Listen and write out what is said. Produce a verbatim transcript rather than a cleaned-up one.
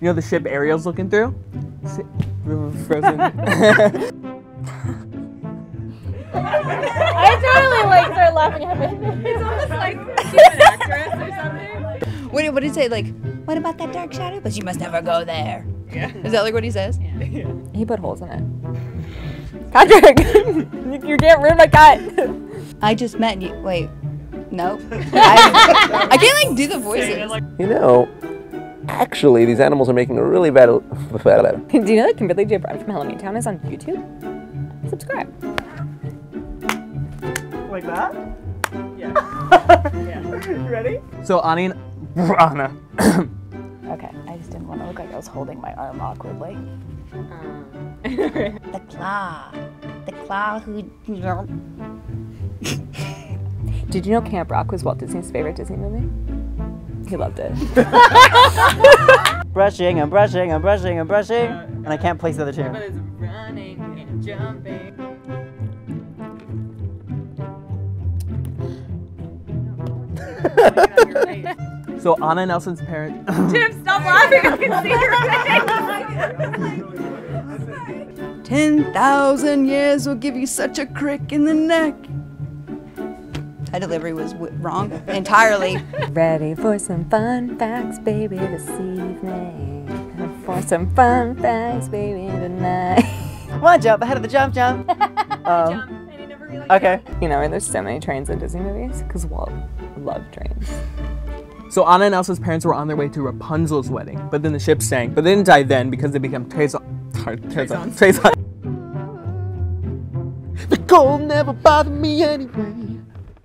You know the ship Ariel's looking through? Frozen. I totally like start laughing at it. It's almost like she's an actress or something. What, what did he say? Like, what about that dark shadow? But you must never go there. Yeah. Is that like what he says? Yeah. Yeah. He put holes in it. Patrick, you can't ruin my cat. I just met you. Wait, no. I, I can't like do the voices. You know, actually, these animals are making a really bad. Do you know that Kimberly J. Brown from Halloween Town is on YouTube? Subscribe. Like that? Yeah. Yeah. Ready? So Ani and Anna. Okay, I just didn't want to look like I was holding my arm awkwardly. Um. The claw. The claw who... Did you know Camp Rock was Walt Disney's favorite Disney movie? He loved it. Brushing and brushing and brushing and brushing. Uh, and I can't place the other tune. But it's running and jumping. So Anna Nelson's parents. Tim, stop laughing! I can see your face. Ten thousand years will give you such a crick in the neck. My delivery was w wrong entirely. Ready for some fun facts, baby, this evening. For some fun facts, baby, tonight. One jump ahead of the jump, jump. um, jump. And he never really okay. You know, and there's so many trains in Disney movies because Walt loved trains. So Anna and Elsa's parents were on their way to Rapunzel's wedding, but then the ship sank. But they didn't die then because they became Tarzan. Tarzan. Tarzan. The cold never bothered me anyway.